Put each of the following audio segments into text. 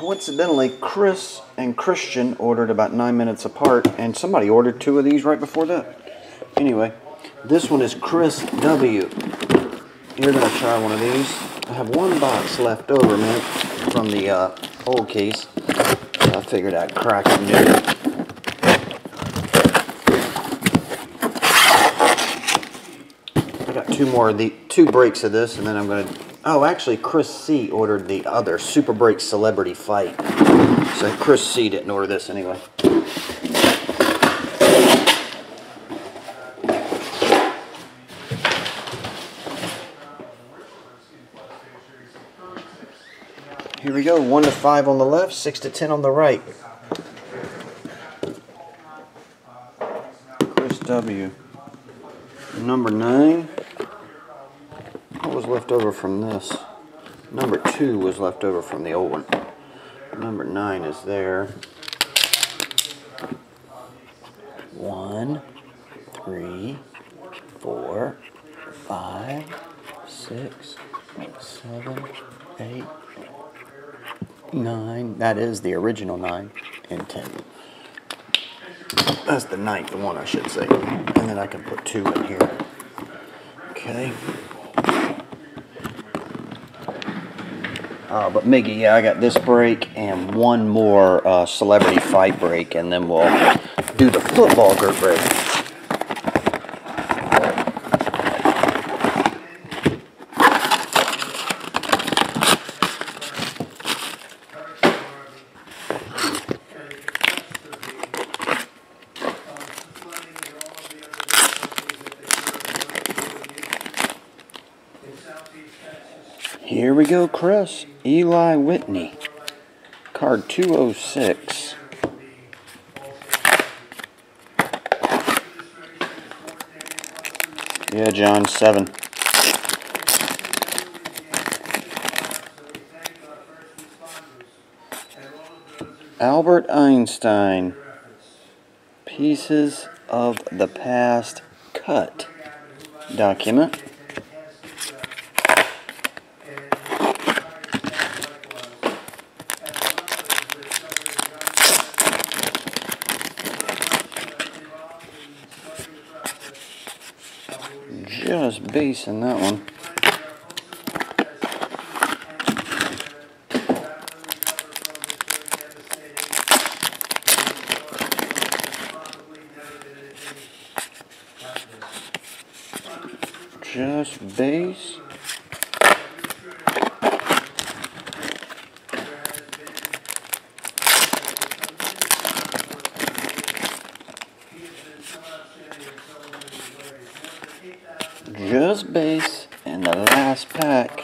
coincidentally, Chris and Christian ordered about 9 minutes apart, and somebody ordered two of these right before that. Anyway, this one is Chris W. You're going to try one of these. I have one box left over, man, from the old case. I figured I'd crack it new. Two breaks of this, and then I'm going to... Oh, actually, Chris C ordered the other, Super Break Celebrity Fight. So Chris C didn't order this anyway. Here we go, 1 to 5 on the left, 6 to 10 on the right. Chris W. Number 9. What was left over from this? Number 2 was left over from the old one. Number 9 is there. 1, 3, 4, 5, 6, 7, 8, 9. That is the original 9 and 10. That's the 9th one, I should say. And then I can put 2 in here. Okay. But Miggy, yeah, I got this break and one more celebrity fight break, and then we'll do the football group break. Here we go, Chris. Eli Whitney. Card 206. Yeah, John, 7. Albert Einstein. Pieces of the Past cut document. Just base in that one. Just base. Just base and the last pack.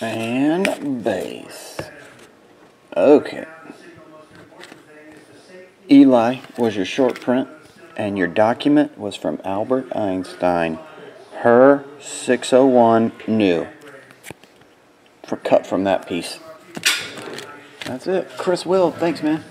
And base. Okay. Eli was your short print. And your document was from Albert Einstein, her 601 new. Cut from that piece. That's it. Chris Will, thanks, man.